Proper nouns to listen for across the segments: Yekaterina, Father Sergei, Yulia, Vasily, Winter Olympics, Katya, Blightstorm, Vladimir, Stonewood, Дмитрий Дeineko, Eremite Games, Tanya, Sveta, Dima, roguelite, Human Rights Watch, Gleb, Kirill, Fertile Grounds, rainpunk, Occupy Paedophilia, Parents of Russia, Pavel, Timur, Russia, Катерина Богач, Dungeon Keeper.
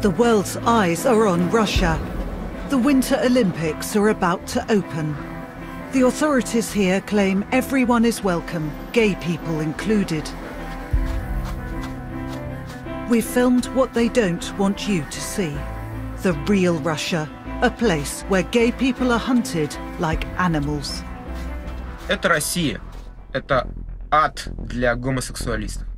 The world's eyes are on Russia. The Winter Olympics are about to open. The authorities here claim everyone is welcome, gay people included. We've filmed what they don't want you to see. The real Russia, a place where gay people are hunted like animals. Это Россия. Это ад для гомосексуалистов.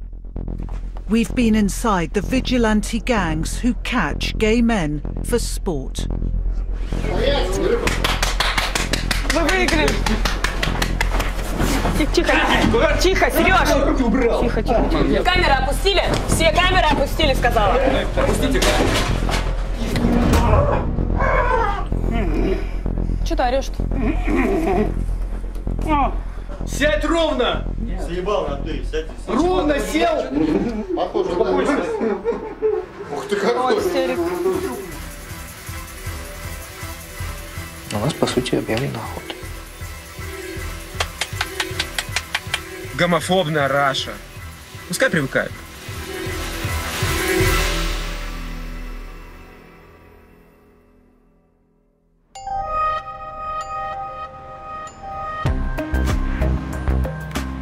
We've been inside the vigilante gangs who catch gay men for sport. Вы выиграли! Тихо, тихо, Сереж! Тихо, тихо. Камеры опустили? Все камеры опустили, сказала. Опустите камеры. Че ты орешь-то? Сядь ровно! Съебал на ты, сядь. Ровно сел! Похоже, похоже. Ух ты, какой! У вас, по сути, объявлена охота. Гомофобная Раша. Пускай привыкает.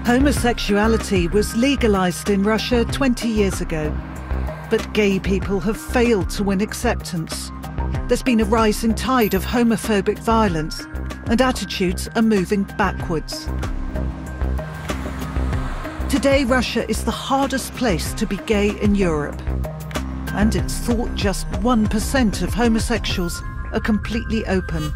Homosexuality was legalized in Russia 20 years ago, but gay people have failed to win acceptance. There's been a rising tide of homophobic violence, and attitudes are moving backwards. Today, Russia is the hardest place to be gay in Europe, and it's thought just 1% of homosexuals are completely open.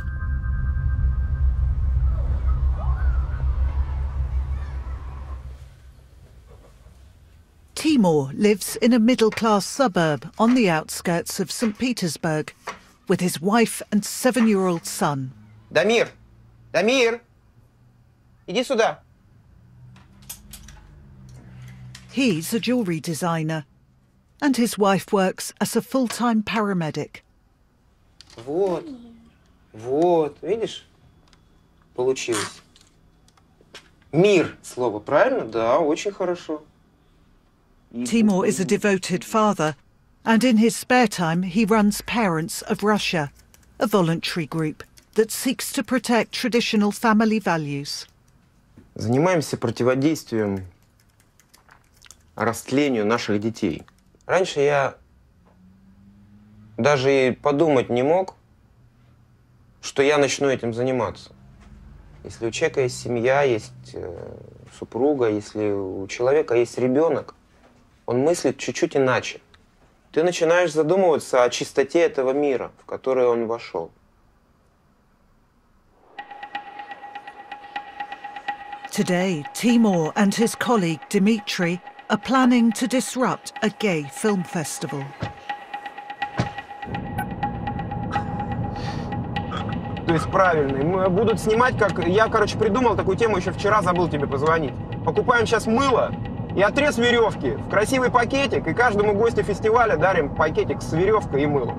Timur lives in a middle-class suburb on the outskirts of St. Petersburg with his wife and 7-year-old son. Дамир! Дамир! Иди сюда! He's a jewelry designer, and his wife works as a full-time paramedic. Вот, вот, видишь? Получилось. Мир слово, правильно? Да, очень хорошо. Timur is a devoted father, and in his spare time he runs Parents of Russia, a voluntary group that seeks to protect traditional family values. Занимаемся противодействием растлению наших детей. Раньше я даже и подумать не мог, что я начну этим заниматься. Если у человека есть семья, есть супруга, если у человека есть ребенок, он мыслит чуть-чуть иначе. Ты начинаешь задумываться о чистоте этого мира, в который он вошел. Today, Timur and his colleague Dmitry are planning to disrupt a gay film festival. То есть правильный. Будут снимать, как я, короче, придумал такую тему еще вчера, забыл тебе позвонить. Покупаем сейчас мыло и отрез веревки в красивый пакетик, и каждому гостю фестиваля дарим пакетик с веревкой и мылом.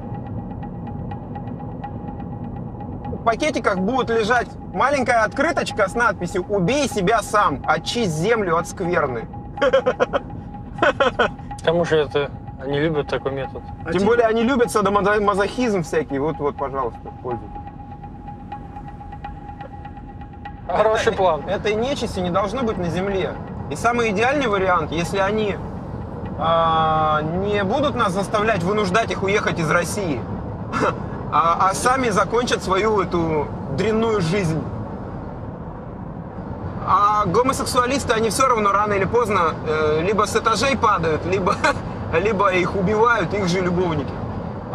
В пакетиках будут лежать маленькая открыточка с надписью «Убей себя сам, очисть землю от скверны». К тому же это они любят такой метод. Тем более они любят садомазохизм всякий. Вот, пожалуйста, пользуйтесь. Хороший план. Этой нечисти не должно быть на земле. И самый идеальный вариант, если они не будут нас заставлять, вынуждать их уехать из России, а сами закончат свою эту дрянную жизнь. А гомосексуалисты, они все равно рано или поздно либо с этажей падают, либо их убивают, их же любовники.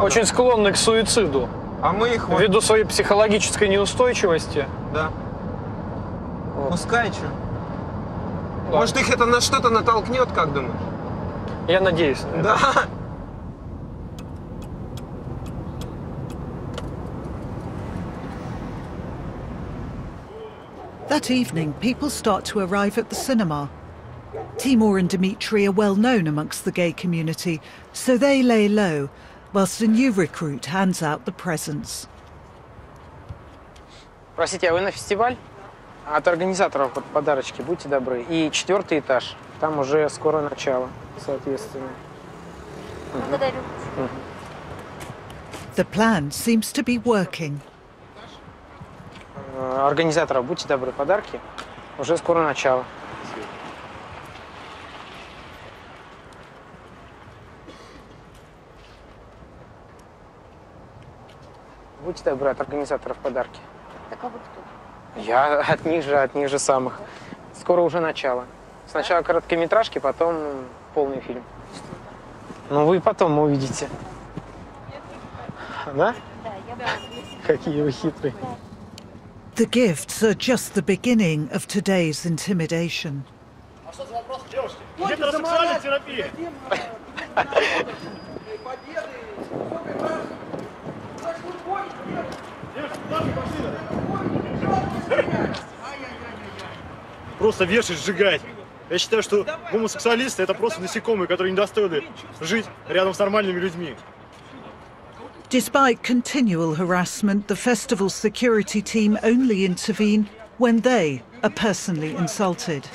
Очень склонны к суициду. А мы их... Ввиду своей психологической неустойчивости. Да. Вот. Пускай, что? Да. Может, их это на что-то натолкнет, как думаешь? Я надеюсь. Да. That evening, people start to arrive at the cinema. Timur and Dmitry are well known amongst the gay community, so they lay low, whilst a new recruit hands out the presents. Простите, а вы на фестиваль? От организаторов вот подарочки, будьте добры. И 4-й этаж, там уже скоро начало, соответственно. Благодарю. The plan seems to be working. Организаторов, будьте добры, подарки. Уже скоро начало. Будьте добры, от организаторов подарки. Так а вы кто? Я от них же самых. Скоро уже начало. Сначала короткометражки, потом полный фильм. Ну вы потом увидите. Да? Какие вы хитрые. The gifts are just the beginning of today's intimidation. А что за вопрос, девушки? Где-то сексуальная терапия. Просто вешать, сжигать. Я считаю, что гомосексуалисты — это просто насекомые, которые недостойны жить рядом с нормальными людьми. Despite continual harassment, the festival security team only intervene when they are personally insulted.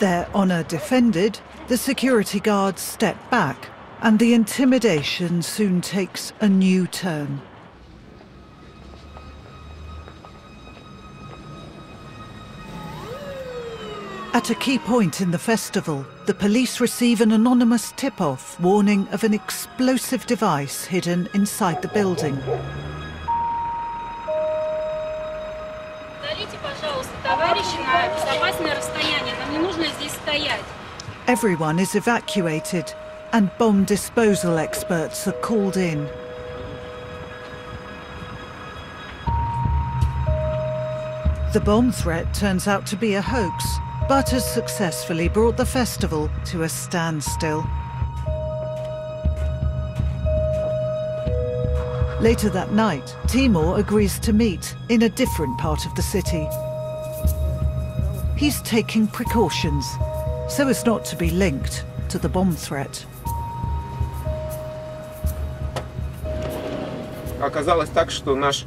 Their honor defended, the security guards step back, and the intimidation soon takes a new turn. At a key point in the festival, the police receive an anonymous tip-off warning of an explosive device hidden inside the building. Everyone is evacuated, and bomb disposal experts are called in. The bomb threat turns out to be a hoax, but has successfully brought the festival to a standstill. Later that night, Timur agrees to meet in a different part of the city. He's taking precautions, so as not to be linked to the bomb threat. Оказалось так, что наш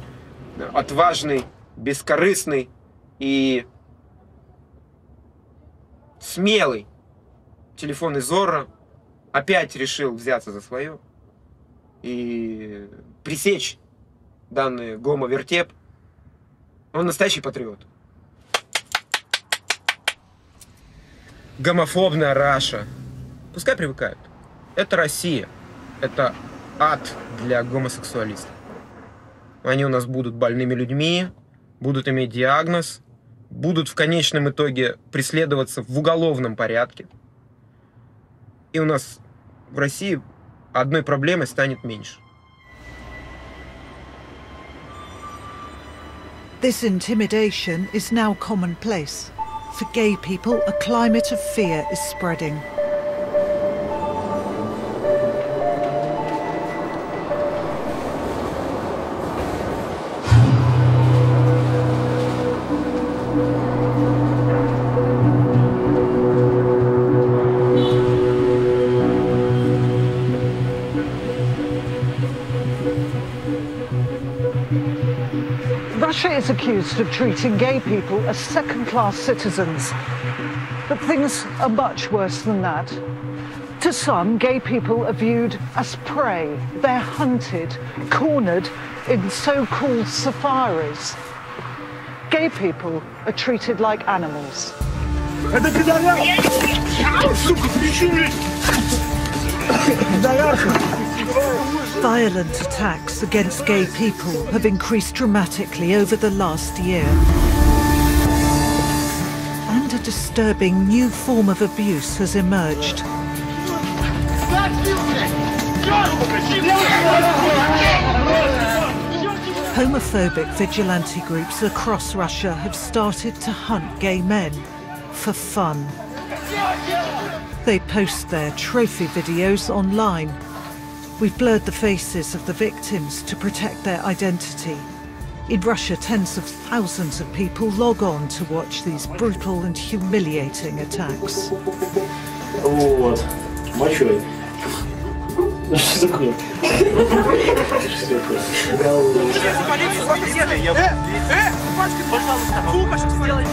отважный, бескорыстный и смелый телефонный Зорро опять решил взяться за свое и пресечь данный гомо-вертеп. Он настоящий патриот. Гомофобная Раша. Пускай привыкают. Это Россия. Это ад для гомосексуалистов. Они у нас будут больными людьми, будут иметь диагноз, будут в конечном итоге преследоваться в уголовном порядке. И у нас в России одной проблемой станет меньше. This intimidation is now commonplace. For gay people, a climate of fear is spreading. Russia is accused of treating gay people as second-class citizens. But things are much worse than that. To some, gay people are viewed as prey. They're hunted, cornered in so-called safaris. Gay people are treated like animals. Violent attacks against gay people have increased dramatically over the last year. And a disturbing new form of abuse has emerged. Homophobic vigilante groups across Russia have started to hunt gay men for fun. They post their trophy videos online. We've blurred the faces of the victims to protect their identity. In Russia, tens of thousands of people log on to watch these brutal and humiliating attacks. Вот, мочой. Что такое? Что такое? Пожалуйста, сделай.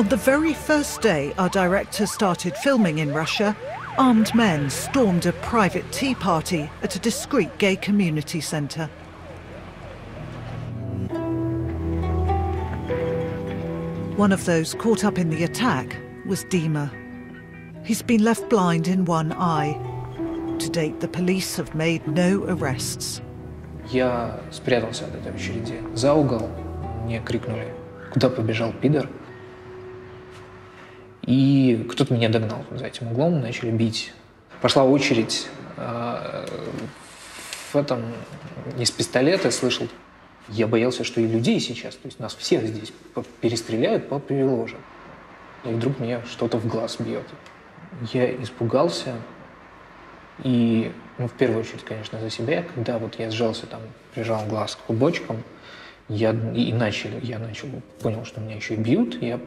On the very first day our director started filming in Russia, armed men stormed a private tea party at a discreet gay community centre. One of those caught up in the attack was Dima. He's been left blind in one eye. To date, the police have made no arrests. Я спрятался от этой очереди. За угол мне крикнули, куда побежал пидор? И кто-то меня догнал за этим углом, начали бить. Пошла очередь в этом, из пистолета, слышал. Я боялся, что и людей сейчас, то есть нас всех здесь перестреляют по приложам. И вдруг меня что-то в глаз бьет. Я испугался. И, ну, в первую очередь, конечно, за себя. Когда вот я сжался там, прижал глаз к кубочкам, я понял, что меня еще и бьют. Я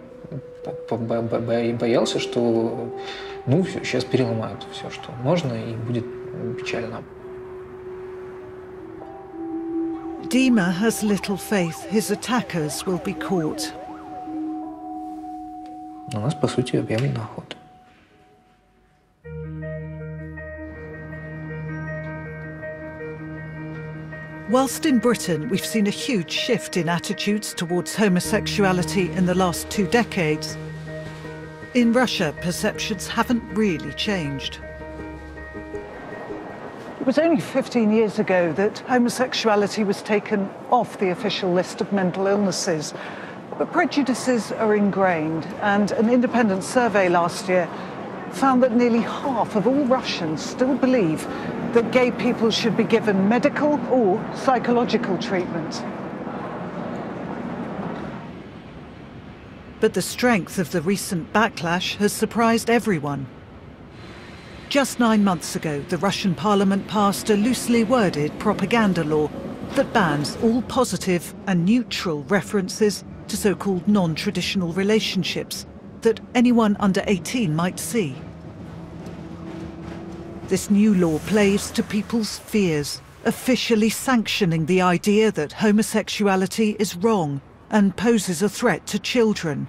боялся, что, ну, сейчас переломают все, что можно, и будет печально. Dima has little faith his attackers will be caught. У нас, по сути, объявлен охота. Whilst in Britain, we've seen a huge shift in attitudes towards homosexuality in the last 2 decades. In Russia, perceptions haven't really changed. It was only 15 years ago that homosexuality was taken off the official list of mental illnesses. But prejudices are ingrained, and an independent survey last year found that nearly half of all Russians still believe that gay people should be given medical or psychological treatment. But the strength of the recent backlash has surprised everyone. Just 9 months ago, the Russian parliament passed a loosely worded propaganda law that bans all positive and neutral references to so-called non-traditional relationships that anyone under 18 might see. This new law plays to people's fears, officially sanctioning the idea that homosexuality is wrong and poses a threat to children.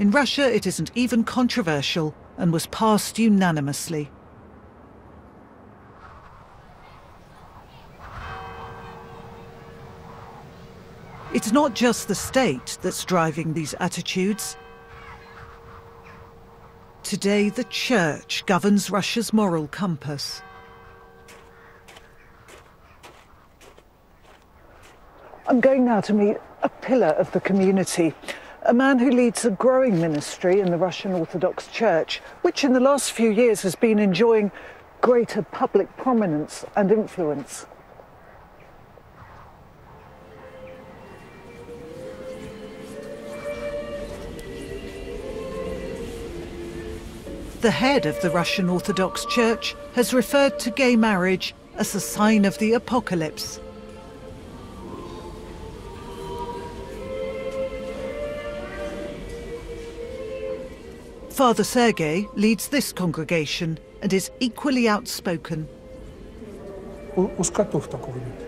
In Russia, it isn't even controversial and was passed unanimously. It's not just the state that's driving these attitudes. Today, the church governs Russia's moral compass. I'm going now to meet a pillar of the community, a man who leads a growing ministry in the Russian Orthodox Church, which in the last few years has been enjoying greater public prominence and influence. The head of the Russian Orthodox Church has referred to gay marriage as a sign of the apocalypse. Father Sergei leads this congregation and is equally outspoken. У скотов такого нет.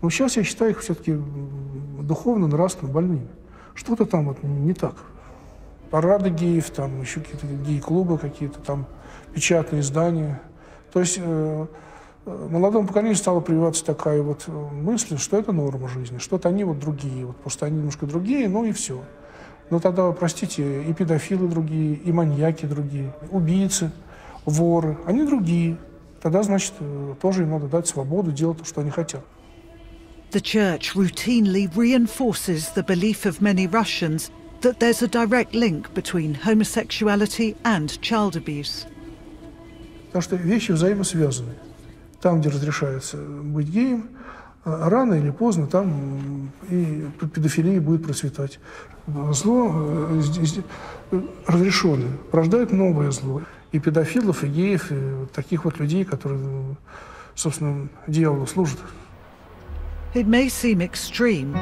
Но сейчас я считаю их все-таки духовно, нравственно больными. Что-то там вот не так. Парады геев, там еще какие-то гей-клубы, какие-то там печатные издания. То есть молодому поколению стала прививаться такая вот мысль, что это норма жизни, что-то они вот другие, вот просто они немножко другие, ну и все. Но тогда, простите, и педофилы другие, и маньяки другие, убийцы, воры, они другие. Тогда, значит, тоже им надо дать свободу делать то, что они хотят. The church routinely reinforces the belief of many Russians that there's a direct link between homosexuality and child abuse. Потому что вещи взаимосвязаны. Там, где разрешается быть геем, рано или поздно там и педофилия будет процветать. Зло разрешенное порождает новое зло. И педофилов, и геев, и таких вот людей, которые, собственно, дьяволу служат. It may seem extreme.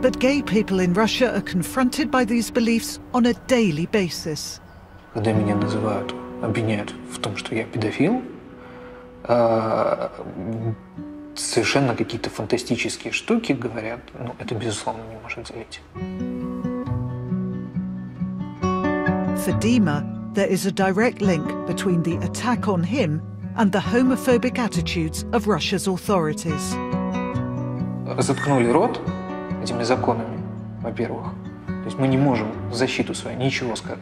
But gay people in Russia are confronted by these beliefs on a daily basis. Когда меня называют, обвиняют в том, что я педофил, совершенно какие-то фантастические штуки говорят, ну, это, безусловно, не может зайти. For Dima, there is a direct link between the attack on him and the homophobic attitudes of Russia's authorities. Заткнули рот этими законами, во-первых. То есть мы не можем в защиту свою ничего сказать.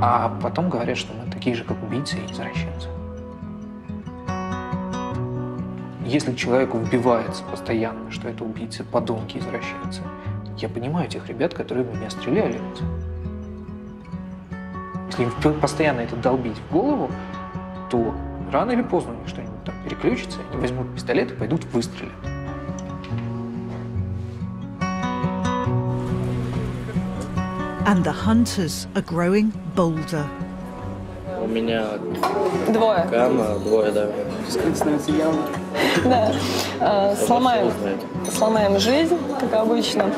А потом говорят, что мы такие же, как убийцы и извращенцы. Если человеку вбивается постоянно, что это убийцы, подонки, извращенцы, я понимаю тех ребят, которые в меня стреляли. Если им постоянно это долбить в голову, то рано или поздно у них что-нибудь там переключится, они возьмут пистолет и пойдут выстрелят. And the hunters are growing bolder. У меня двое. Кама, двое, да. Да. Сломаем жизнь, как обычно.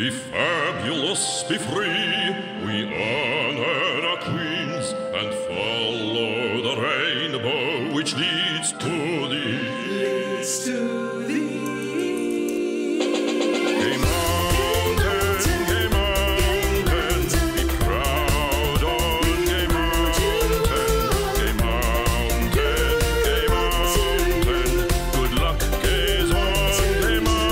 Be fabulous, be free, we honor our queens and follow the rainbow which leads to thee. Leads to thee. Gay mountain, be proud on gay mountain. Gay mountain, gay mountain, good luck gaze on gay mountain.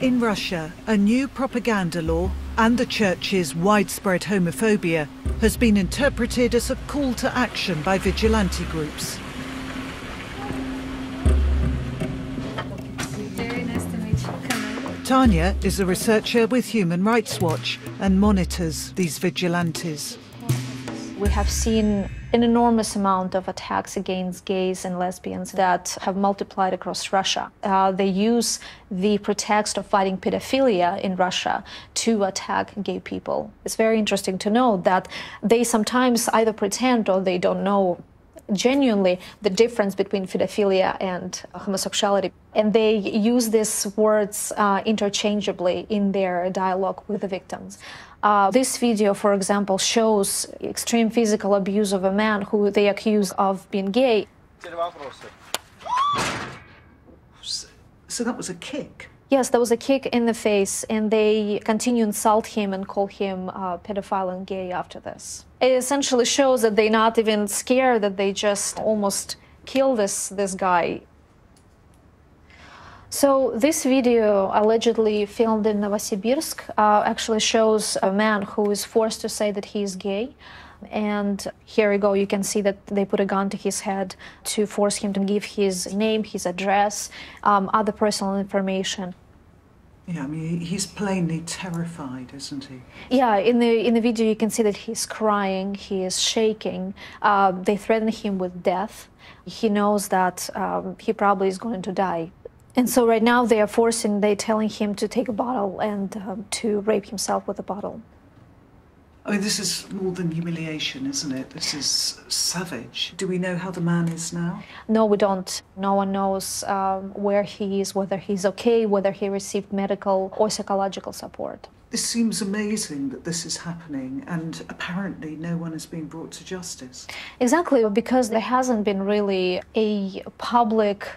In Russia, a new propaganda law and the church's widespread homophobia has been interpreted as a call to action by vigilante groups. Very nice to meet you. Tanya is a researcher with Human Rights Watch and monitors these vigilantes. We have seen an enormous amount of attacks against gays and lesbians that have multiplied across Russia. They use the pretext of fighting pedophilia in Russia to attack gay people. It's very interesting to know that they sometimes either pretend or they don't know genuinely the difference between pedophilia and homosexuality. And they use these words interchangeably in their dialogue with the victims. This video, for example, shows extreme physical abuse of a man who they accuse of being gay. So that was a kick? Yes, there was a kick in the face, and they continue to insult him and call him pedophile and gay after this. It essentially shows that they're not even scared, that they just almost kill this guy. So this video, allegedly filmed in Novosibirsk, actually shows a man who is forced to say that he is gay. And here you go, you can see that they put a gun to his head to force him to give his name, his address, other personal information. Yeah, I mean, he's plainly terrified, isn't he? Yeah, in the video you can see that he's crying, he is shaking. They threaten him with death. He knows that he probably is going to die. And so right now they're telling him to take a bottle and to rape himself with a bottle. I mean, this is more than humiliation, isn't it? This is savage. Do we know how the man is now? No, we don't. No one knows where he is, whether he's okay, whether he received medical or psychological support. This seems amazing that this is happening, and apparently no one has been brought to justice. Exactly, because there hasn't been really a public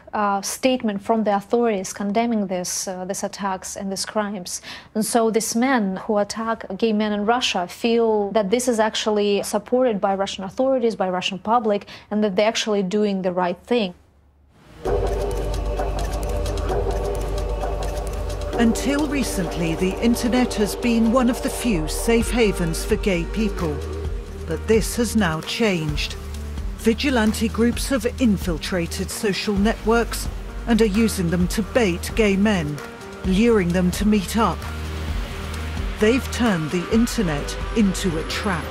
statement from the authorities condemning these attacks and these crimes. And so these men who attack gay men in Russia feel that this is actually supported by Russian authorities, by Russian public, and that they're actually doing the right thing. Until recently, the internet has been one of the few safe havens for gay people. But this has now changed. Vigilante groups have infiltrated social networks and are using them to bait gay men, luring them to meet up. They've turned the internet into a trap.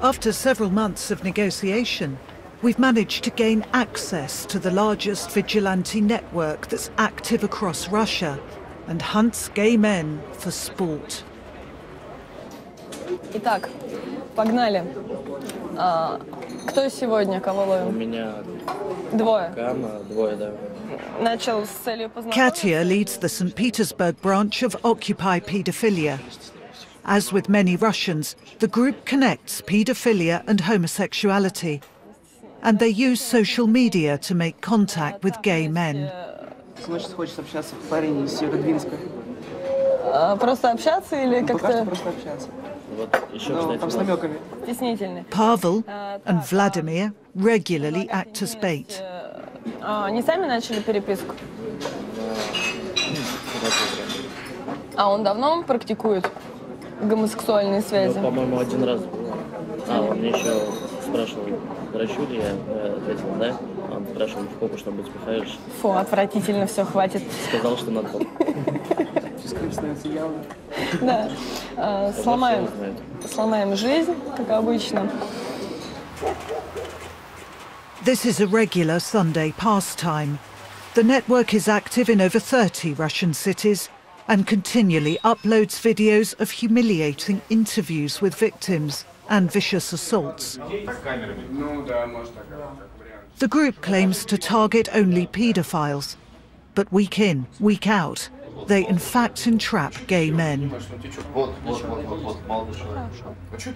After several months of negotiation, we've managed to gain access to the largest vigilante network that's active across Russia and hunts gay men for sport. Итак, погнали. Кто сегодня, кого ловим? Меня двое. Двое, да. Начал с целью познакомиться. Katya leads the St. Petersburg branch of Occupy Paedophilia. As with many Russians, the group connects paedophilia and homosexuality. And they use social media to make contact with gay men. Pavel and Vladimir regularly act as bait. Врачу ли я ответила, да? Он спрашивал, в попу что-нибудь спихаешь? Фу, отвратительно, все, хватит. Сказал, что надо попу. Скрип становится явно. Да. Сломаем жизнь, как обычно. This is a regular Sunday pastime. The network is active in over 30 Russian cities and continually uploads videos of humiliating interviews with victims and vicious assaults. The group claims to target only paedophiles, but week in, week out, they in fact entrap gay men.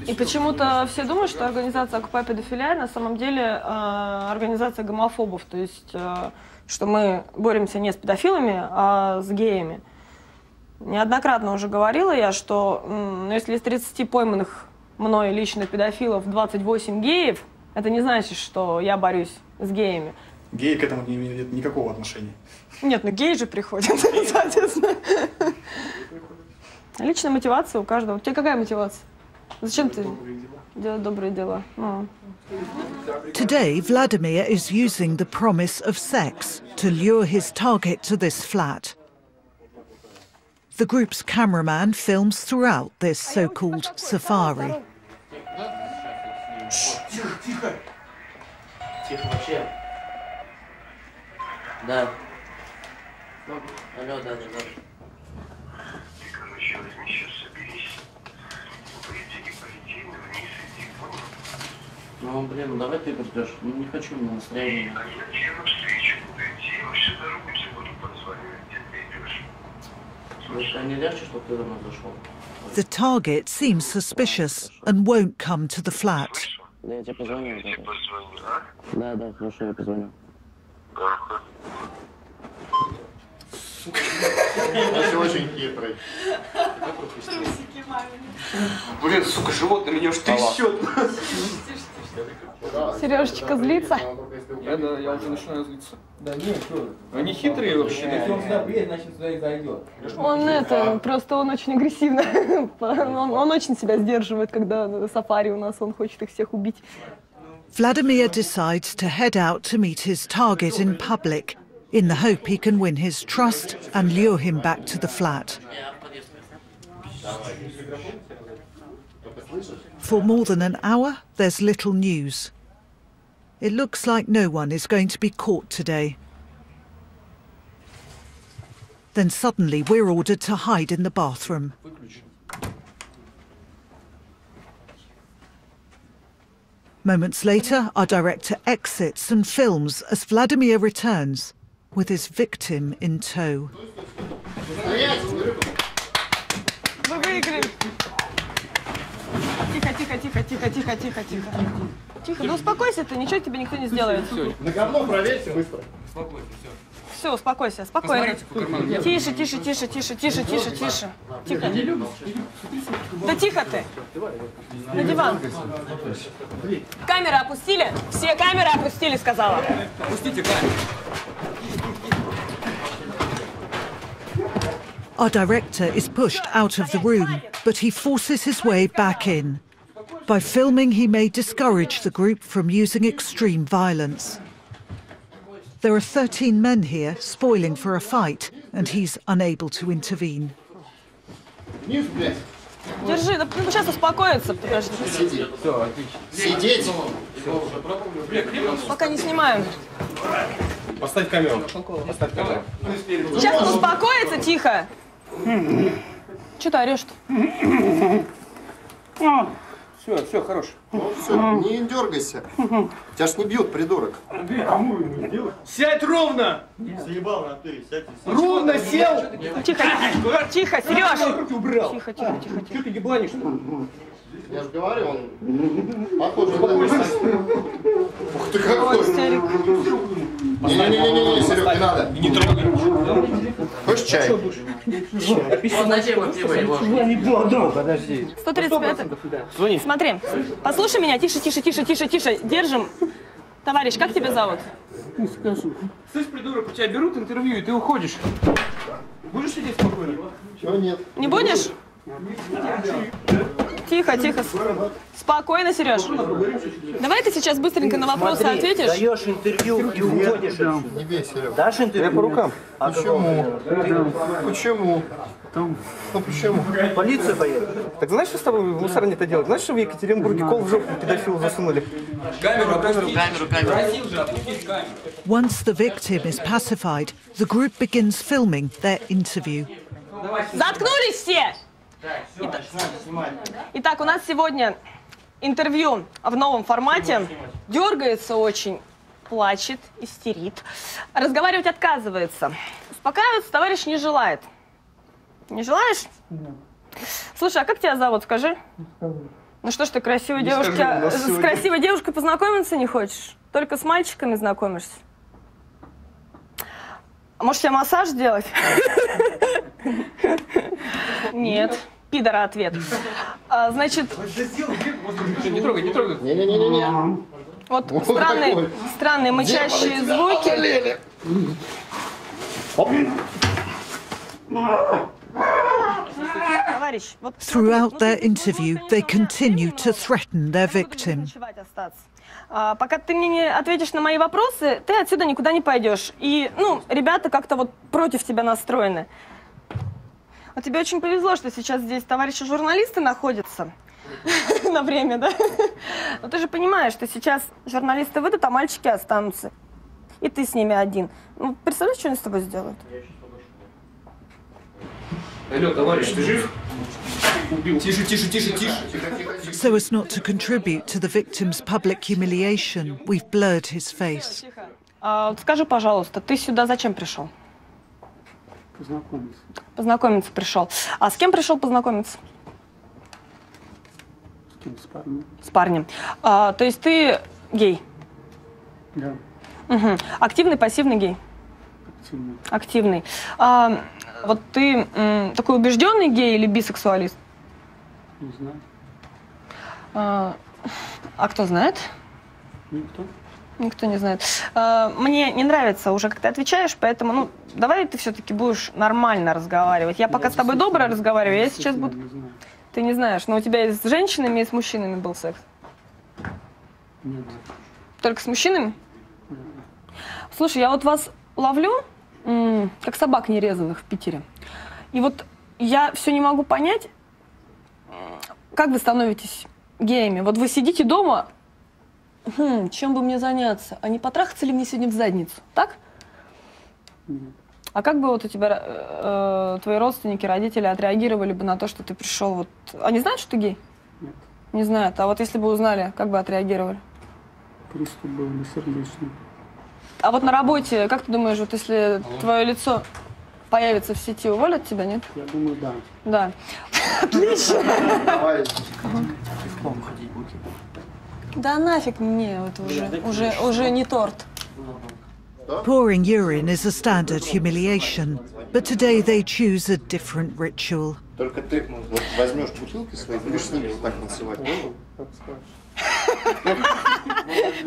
И почему-то все думают, что организация Occupy Paedophilia на самом деле организация гомофобов, то есть что мы боремся не с педофилами, а с геями. Неоднократно уже говорила я, что если из 30 пойманных мной лично педофилов 28 геев, это не значит, что я борюсь с геями. Геи к этому не имеют никакого отношения. Нет, ну геи же приходят, соответственно. Личная мотивация у каждого. У тебя какая мотивация? Зачем ты делать добрые дела? Today, Vladimir is using the promise of sex to lure his target to this flat. The group's cameraman films throughout this so-called safari. The target seems suspicious and won't come to the flat. Сережечка злится. Я уже начинаю злиться. Да нет, что? Они хитрые вообще. Если он сюда приедет, значит сюда и зайдет. Он очень агрессивно. Он очень себя сдерживает, когда на сафари у нас, он хочет их всех убить. Vladimir decides to head out to meet his target in public, in the hope he can win his trust and lure him back to the flat. For more than an hour, there's little news. It looks like no one is going to be caught today. Then suddenly we're ordered to hide in the bathroom. Moments later, our director exits and films as Vladimir returns with his victim in tow. Тихо, да успокойся ты, ничего тебе никто не сделает. На говно проверьте быстро. Успокойся, все. Все, успокойся, спокойно. Тише, тише, тише, тише, тише, тише, тише. Тихо. Да тихо ты. На диван. Камеры опустили? Все камеры опустили, сказала. Опустите камеры. Our director is pushed out of the room, but he forces his way back in. By filming, he may discourage the group from using extreme violence. There are 13 men here, spoiling for a fight, and he's unable to intervene. Держи, да сейчас успокоится, подожди. Сидеть! Пока не снимаем. Поставь камеру. Поставь камеру. Сейчас он успокоится, тихо. Че ты орешь-то? Все, все, хорош. Ну, все, не дергайся. Тебя ж не бьют, придурок. Андрей, кому не делай? Сядь ровно! Съебал, а ты сядь. Ровно сел! Тихо, тихо, Сереж! Руки убрал. Тихо, тихо, тихо. Че ты не бланишь? Я же говорю, он похож на меня. Ух ты, какой! Не-не-не, Серег, не надо. Не трогай. Хочешь чай? Он на чай вот его. Подожди. 135. Смотри, послушай меня. Тише, тише, тише, тише, тише. Держим. Товарищ, как тебя зовут? Не скажу. Слышь, придурок, у тебя берут интервью, и ты уходишь. Будешь сидеть спокойно? Чего нет? Не будешь? Тихо, тихо. Спокойно, Сереж. Давай ты сейчас быстренько на вопросы ответишь. Даешь интервью и уходишь. Не бей, Сереж. Дашь интервью? Я по рукам. А почему? Почему? Ну почему? Полиция поедет. Так знаешь, что с тобой в мусорне-то делать? Знаешь, что в Екатеринбурге кол в жопу педофилу засунули? Камеру, камеру, камеру, камеру. Once the victim is pacified, the group begins filming their interview. Заткнулись все! Итак, у нас сегодня интервью в новом формате. Дергается очень, плачет, истерит. Разговаривать отказывается. Успокаиваться товарищ не желает. Не желаешь? Да. Слушай, а как тебя зовут, скажи? Ну что ж ты, красивая девушка, с красивой девушкой познакомиться не хочешь? Только с мальчиками знакомишься? А может, тебе массаж делать? Нет. Пидора ответ. Значит... Не трогай, не трогай. Не-не-не-не. Вот странные мычащие звуки. Товарищ, вот... Throughout their interview, they continue to threaten their victim. Пока ты мне не ответишь на мои вопросы, ты отсюда никуда не пойдешь. И, ну, ребята как-то вот против тебя настроены. А тебе очень повезло, что сейчас здесь товарищи-журналисты находятся на время, да? Но ты же понимаешь, что сейчас журналисты выйдут, а мальчики останутся. И ты с ними один. Ну, представляешь, что они с тобой сделают? Алло, товарищ, ты жив? Тише, тише, тише, тише. So as not to contribute to the victim's public humiliation, we've blurred his face. Скажи, пожалуйста, ты сюда зачем пришел? Познакомиться. Познакомиться пришел. А с кем пришел познакомиться? С кем? С парнем. С парнем. То есть ты гей? Да. Угу. Активный, пассивный гей? Активный. Активный. Вот ты такой убежденный гей или бисексуалист? Не знаю. А кто знает? Никто. Никто не знает. Мне не нравится уже, как ты отвечаешь, поэтому, ну, давай ты все-таки будешь нормально разговаривать. Я пока с тобой добро разговариваю, я сейчас буду... Не, ты не знаешь, но у тебя и с женщинами, и с мужчинами был секс? Нет. Только с мужчинами? Нет. Слушай, я вот вас ловлю, как собак нерезанных в Питере. И вот я все не могу понять, как вы становитесь геями. Вот вы сидите дома... Чем бы мне заняться? А не потрахаться ли мне сегодня в задницу? Так? Нет. А как бы вот у тебя твои родственники, родители отреагировали бы на то, что ты пришел вот... Они знают, что ты гей? Нет. Не знают. А вот если бы узнали, как бы отреагировали? Приступ был бы сердечный. А вот на работе, как ты думаешь, вот если твое лицо появится в сети, уволят тебя, нет? Я думаю, да. Да. Отлично! Давай пешком ходить будем. Да нафиг мне, вот уже не торт. Pouring urine is a standard humiliation, but today they choose a different ritual. Только ты возьмешь бутылки свои, будешь с ними так танцевать.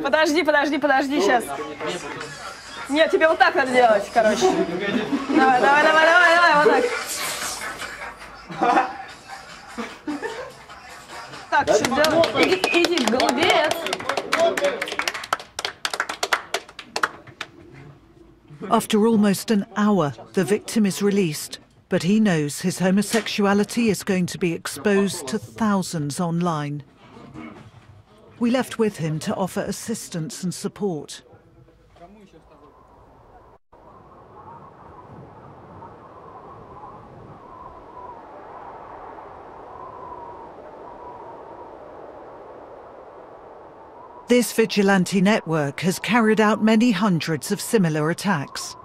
Подожди, сейчас. Нет, тебе вот так надо делать, короче. Давай, вот так. Так, что делать? Иди, голубец. After almost an hour, the victim is released, but he knows his homosexuality is going to be exposed to thousands online. We left with him to offer assistance and support. This vigilante network has carried out many hundreds of similar attacks.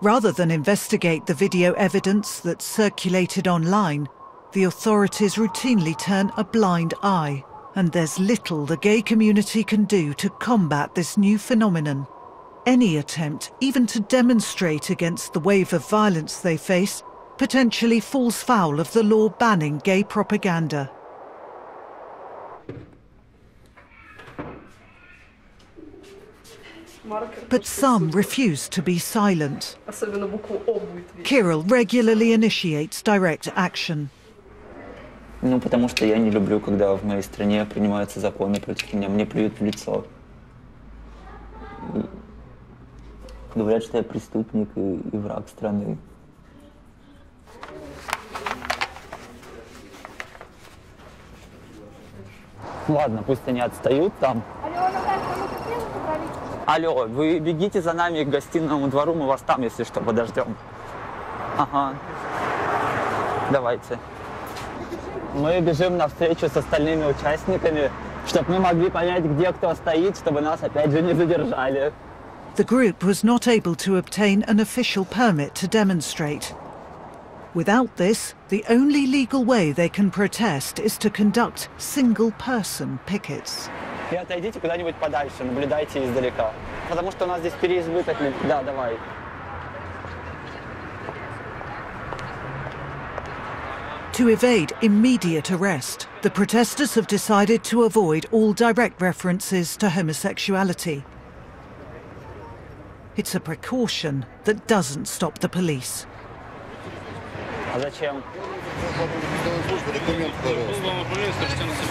Rather than investigate the video evidence that circulated online, the authorities routinely turn a blind eye, and there's little the gay community can do to combat this new phenomenon. Any attempt, even to demonstrate against the wave of violence they face, potentially falls foul of the law banning gay propaganda. But some refuse to be silent. Kirill regularly initiates direct action. Ну, потому что я не люблю, когда в моей стране принимаются законы против меня. Мне плюют в лицо. Говорят, что я преступник и враг страны. Ладно, пусть они отстают там. Алло, вы бегите за нами к гостиному двору, мы вас там, если что, подождем. Ага. Давайте. Мы бежим навстречу с остальными участниками, чтобы мы могли понять, где кто стоит, чтобы нас опять же не задержали. The group was not able to obtain an official permit to demonstrate. Without this, the only legal way they can protest is to conduct single-person pickets. И отойдите куда-нибудь подальше, наблюдайте издалека. Потому что у нас здесь переизбыток. Да, давай. To evade immediate arrest, the protesters have decided to avoid all direct references to homosexuality. It's a precaution that doesn't stop the police. А зачем?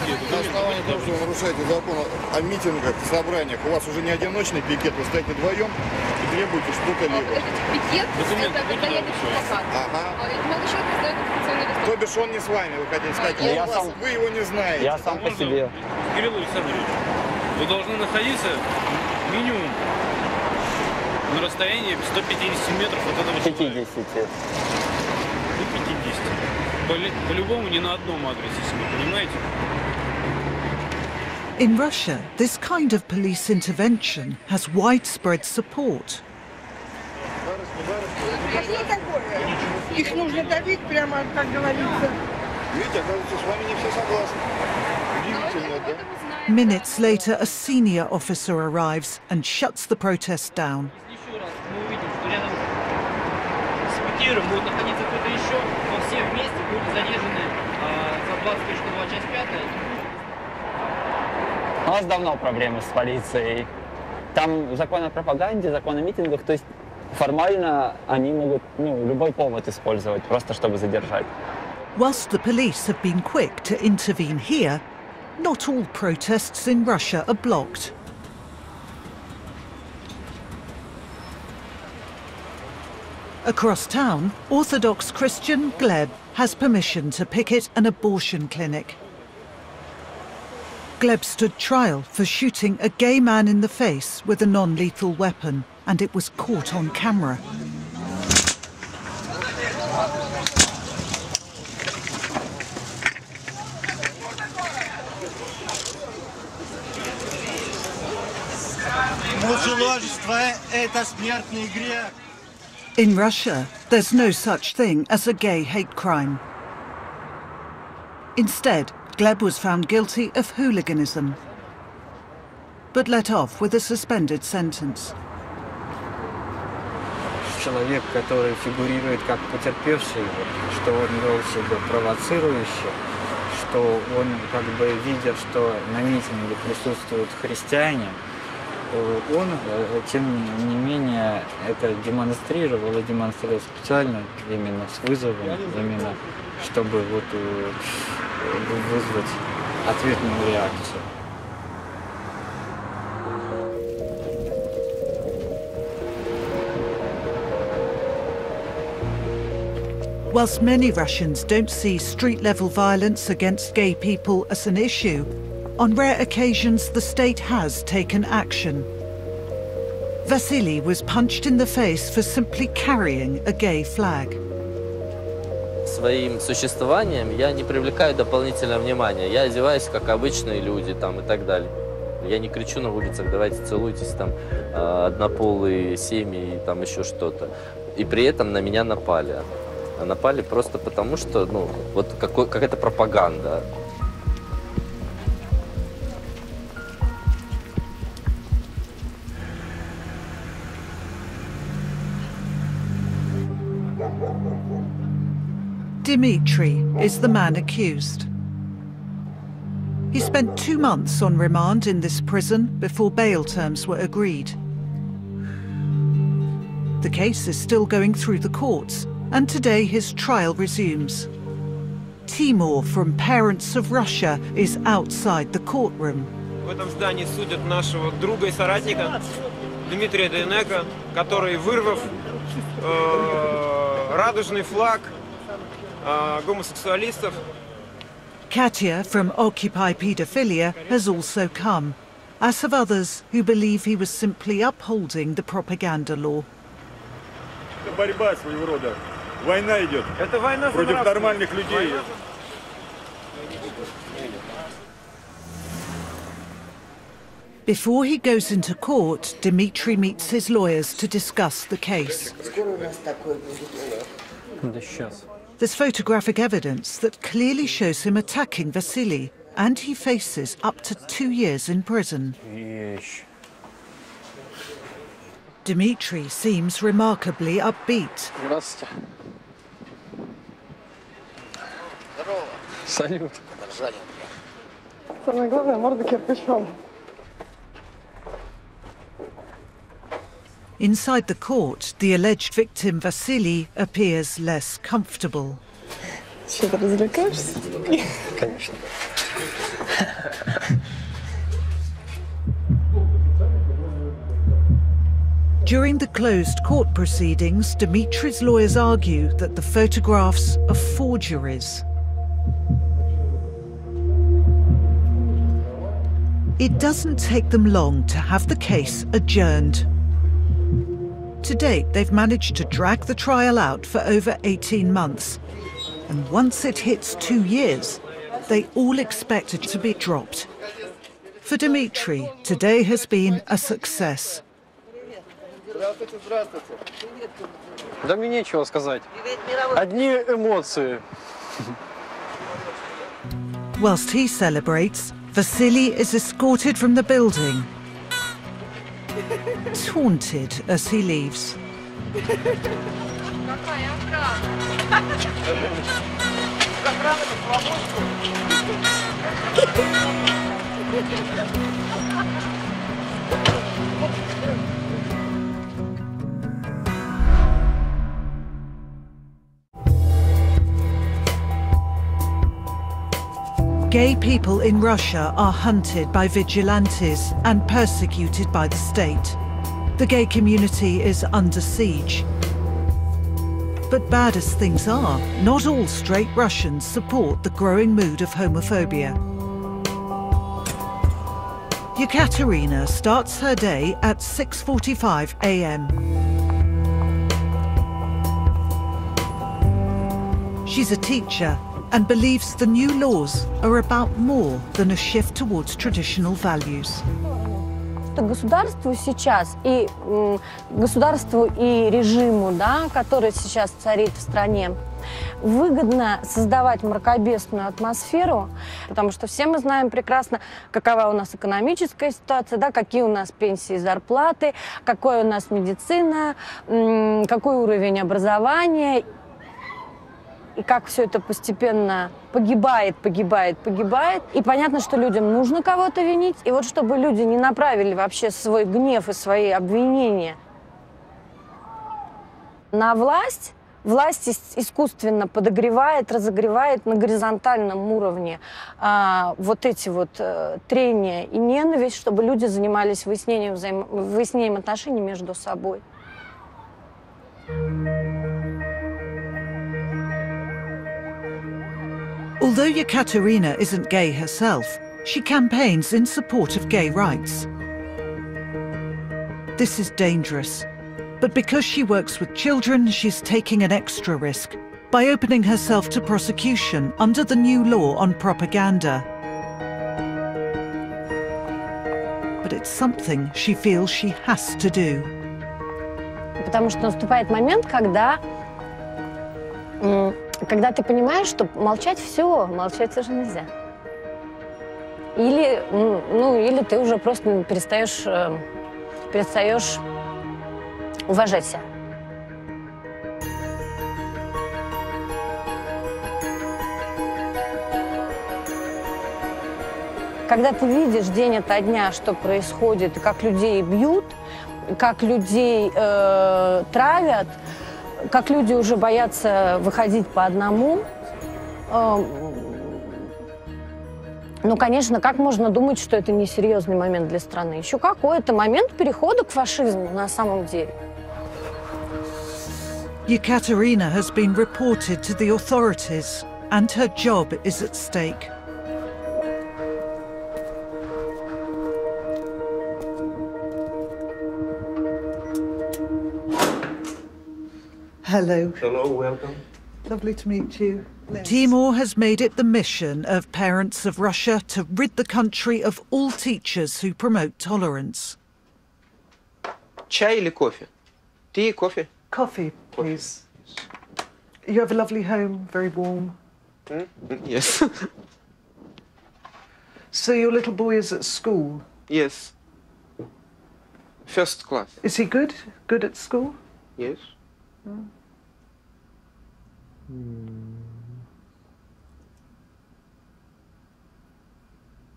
На основании того, что вы нарушаете закон о митингах, собраниях, у вас уже не одиночный пикет, вы стоите вдвоем и требуете что-то либо. Пикет, это я пишу плакат. Ага. Много человек не знает, как функционирует. То бишь он не с вами, вы хотите сказать, вы его не знаете. Я сам по себе. Кирилл Александрович, вы должны находиться минимум на расстоянии 150 метров от этого человека. 50. По-любому не на одном адресе, понимаете? In Russia, this kind of police intervention has widespread support. Их нужно давить прямо, как говорится. Видите, оказывается, с вами не все согласны. Удивительно, да? Minutes later, a senior officer arrives and shuts the protest down. Еще раз мы увидим, что рядом с Петером будет находиться кто-то еще, но все вместе будут задержаны за 20.6 часть 5. У нас давно проблемы с полицией. Там закон о пропаганде, закон о митингах, то есть формально они могут любой повод использовать, просто чтобы задержать. Whilst the police have been quick to intervene here, not all protests in Russia are blocked. Across town, Orthodox Christian Gleb has permission to picket an abortion clinic. Gleb stood trial for shooting a gay man in the face with a non-lethal weapon, and it was caught on camera. In Russia, there's no such thing as a gay hate crime. Instead, Gleb was found guilty of hooliganism, but let off with a suspended sentence. Человек, который фигурирует как потерпевший, что он вел себя провоцирующе, что он, как бы видя, что на митинге присутствуют христиане, он, тем не менее, это демонстрировал и демонстрировал специально именно с вызовом, именно чтобы вот вызвать ответную реакцию. Whilst many Russians don't see street-level violence against gay people as an issue, on rare occasions the state has taken action. Vasily was punched in the face for simply carrying a gay flag. Своим существованием я не привлекаю дополнительного внимания. Я одеваюсь, как обычные люди там, и так далее. Я не кричу на улицах, давайте целуйтесь, там, однополые семьи, там еще что-то. И при этом на меня напали. Напали просто потому, что, ну, вот какая-то пропаганда. Dmitry is the man accused. He spent 2 months on remand in this prison before bail terms were agreed. The case is still going through the courts, and today his trial resumes. Timur from Parents of Russia is outside the courtroom. В этом здании судят нашего друга и соратника Дмитрия Дeineko, который, вырвав радужный флаг гомосексуалистов. Katya from Occupy Paedophilia has also come, as have others who believe he was simply upholding the propaganda law. Борьба своего рода. Война идет. Это война против нормальных людей. Before he goes into court, Dmitry meets his lawyers to discuss the case. There's photographic evidence that clearly shows him attacking Vasily, and he faces up to 2 years in prison. Dmitry seems remarkably upbeat. Inside the court, the alleged victim Vasily appears less comfortable. During the closed court proceedings, Dmitry's lawyers argue that the photographs are forgeries. It doesn't take them long to have the case adjourned. To date, they've managed to drag the trial out for over 18 months. And once it hits 2 years, they all expect it to be dropped. For Dmitry, today has been a success. Здравствуйте, здравствуйте. Да мне нечего сказать. Одни эмоции. Whilst he celebrates, Vasily is escorted from the building, taunted as he leaves. Gay people in Russia are hunted by vigilantes and persecuted by the state. The gay community is under siege. But bad as things are, not all straight Russians support the growing mood of homophobia. Yekaterina starts her day at 6:45 a.m. She's a teacher and believes the new laws are about more than a shift towards traditional values. что государству сейчас и режиму, да, который сейчас царит в стране, выгодно создавать мракобесную атмосферу, потому что все мы знаем прекрасно, какова у нас экономическая ситуация, да, какие у нас пенсии и зарплаты, какая у нас медицина, какой уровень образования. И как все это постепенно погибает. И понятно, что людям нужно кого-то винить. И вот чтобы люди не направили вообще свой гнев и свои обвинения на власть, власть искусственно подогревает, разогревает на горизонтальном уровне вот эти вот трения и ненависть, чтобы люди занимались выяснением, выяснением отношений между собой. Although Yekaterina isn't gay herself, she campaigns in support of gay rights. This is dangerous, but because she works with children, she's taking an extra risk by opening herself to prosecution under the new law on propaganda. But it's something she feels she has to do. Потому что наступает момент, когда ты понимаешь, что молчать уже нельзя. Или, ну, или ты уже просто перестаешь уважать себя. Когда ты видишь день ото дня, что происходит, как людей бьют, как людей травят, как люди уже боятся выходить по одному. Ну, конечно, как можно думать, что это несерьезный момент для страны? Еще какой это момент перехода к фашизму на самом деле. Yekaterina has been reported to the authorities, and her job is at stake. Hello. Hello, welcome. Lovely to meet you. Timur has made it the mission of Parents of Russia to rid the country of all teachers who promote tolerance. Chai or coffee? Tea, coffee? Coffee, please. Coffee. You have a lovely home, very warm. Yes. So your little boy is at school? Yes. First class. Is he good? Good at school? Yes. Mm.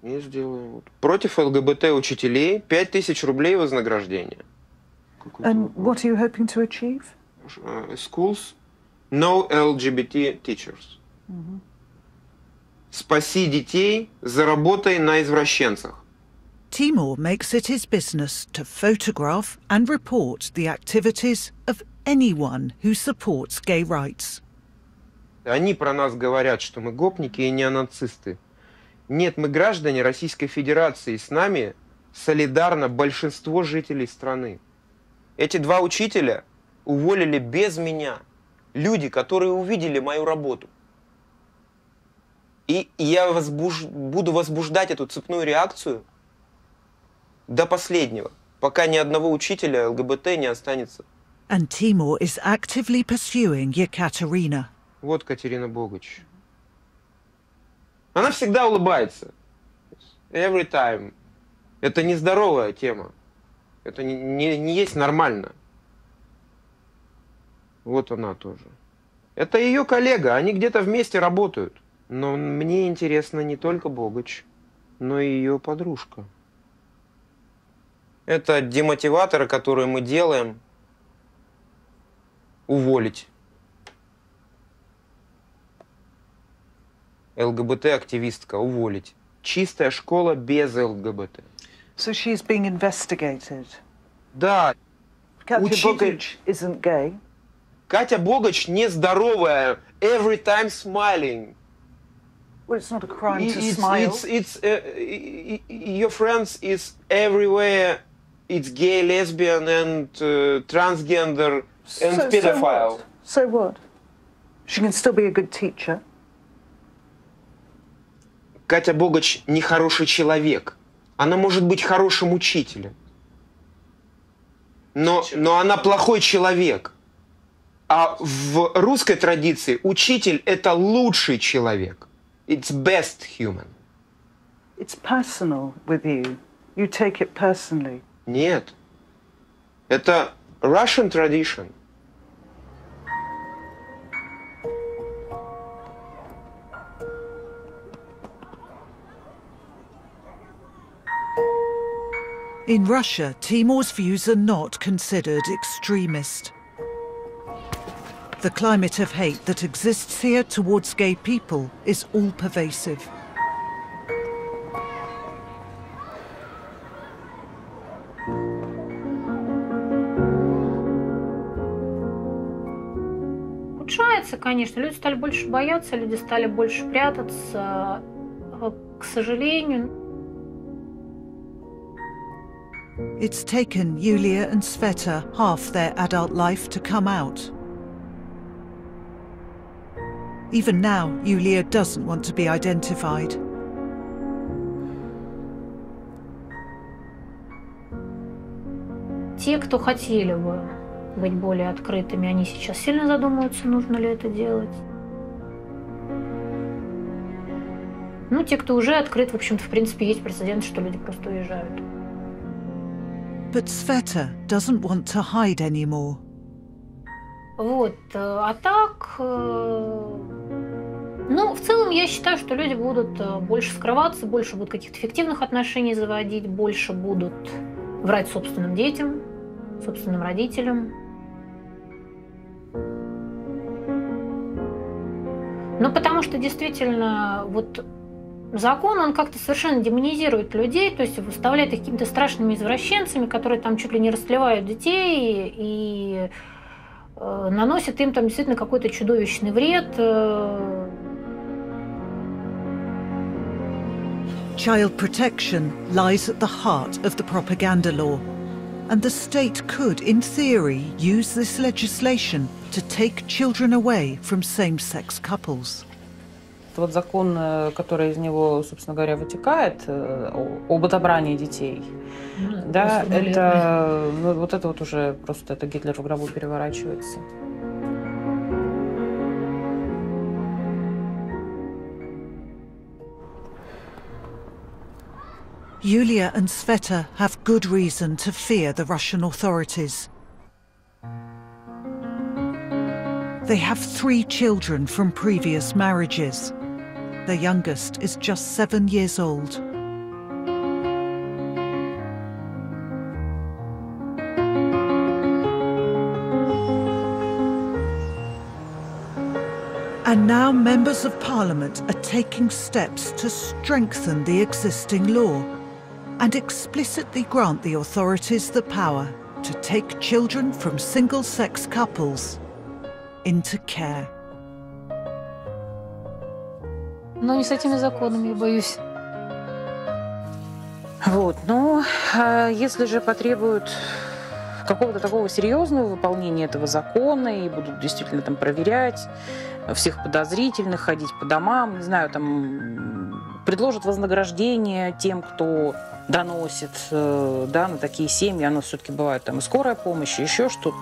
Я сделаю. Против ЛГБТ учителей 5000 рублей вознаграждение. And what are you hoping to achieve? Schools, no LGBT teachers. Mm-hmm. Спаси детей, заработай на извращенцах. Timur makes it his business to photograph and report the activities of anyone who supports gay rights. Они про нас говорят, что мы гопники и неонацисты. Нет, мы граждане Российской Федерации, и с нами солидарно большинство жителей страны. Эти два учителя уволили без меня люди, которые увидели мою работу. И я буду возбуждать эту цепную реакцию до последнего, пока ни одного учителя ЛГБТ не останется. And Timur is actively pursuing Yekaterina. Вот Катерина Богач. Она всегда улыбается. Every time. Это нездоровая тема. Это не есть нормально. Вот она тоже. Это ее коллега. Они где-то вместе работают. Но мне интересно не только Богач, но и ее подружка. Это демотиваторы, которые мы делаем. Уволить. ЛГБТ-активистка, уволить. Чистая школа без ЛГБТ. So she's being investigated. Да. Катя Богач нездоровая. Every time smiling. Well, it's not a crime to smile. It's your friends is everywhere. It's gay, lesbian and transgender and pedophile. So what? She can still be a good teacher. Катя Богач не хороший человек. Она может быть хорошим учителем. Но она плохой человек. А в русской традиции учитель – это лучший человек. It's best human. It's personal with you. You take it personally. Нет. Это Russian tradition. In Russia, Timur's views are not considered extremist. The climate of hate that exists here towards gay people is all-pervasive. Ухудшается, конечно. Люди стали больше бояться, люди стали больше прятаться, к сожалению. It's taken Yulia and Sveta half their adult life to come out. Even now, Yulia doesn't want to be identified. Те, кто хотели бы быть более открытыми, они сейчас сильно задумываются, нужно ли это делать. Ну, те, кто уже открыт, в общем-то, в принципе, есть прецедент, что люди просто уезжают. But Sveta doesn't want to hide anymore. Вот, а так, ну, в целом я считаю, что люди будут больше скрываться, больше будут каких-то фиктивных отношений заводить, больше будут врать собственным детям, собственным родителям. Ну, потому что действительно, вот... Закон, он как-то совершенно демонизирует людей, то есть выставляет их какими-то страшными извращенцами, которые там чуть ли не расслевают детей и наносят им там действительно какой-то чудовищный вред. Child protection lies at the heart of the propaganda law, and the state could, in theory, use this legislation to take children away from same-sex couples. Вот закон, который из него, собственно говоря, вытекает, об отобрании детей, да, это, ну, вот это вот уже просто это Гитлер в гробу переворачивается. Yulia and Sveta have good reason to fear the Russian authorities. They have three children from previous marriages. Their youngest is just 7 years old. And now members of parliament are taking steps to strengthen the existing law and explicitly grant the authorities the power to take children from single-sex couples into care. Но не с этими законами, я боюсь. Вот, но если же потребуют какого-то такого серьезного выполнения этого закона и будут действительно там проверять всех подозрительных, ходить по домам, не знаю, там предложат вознаграждение тем, кто доносит, да, на такие семьи, оно все-таки бывает там и скорая помощь, и еще что-то.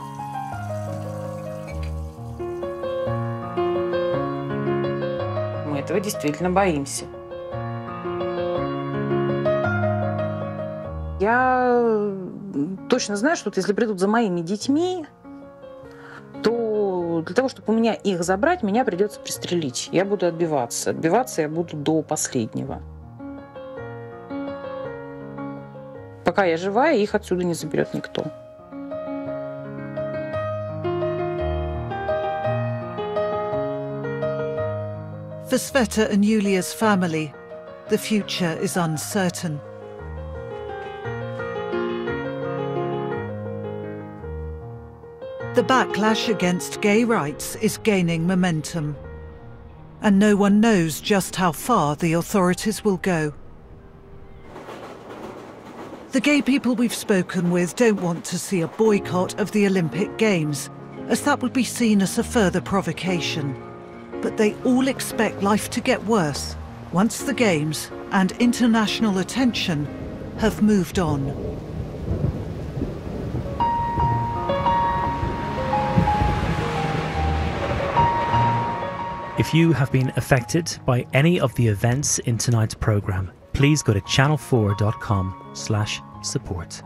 Этого действительно боимся. Я точно знаю, что вот если придут за моими детьми, то для того, чтобы у меня их забрать, меня придется пристрелить. Я буду отбиваться. Отбиваться я буду до последнего. Пока я жива, их отсюда не заберет никто. For Sveta and Yulia's family, the future is uncertain. The backlash against gay rights is gaining momentum, and no one knows just how far the authorities will go. The gay people we've spoken with don't want to see a boycott of the Olympic Games, as that would be seen as a further provocation. But they all expect life to get worse once the games and international attention have moved on. If you have been affected by any of the events in tonight's programme, please go to channel4.com/support.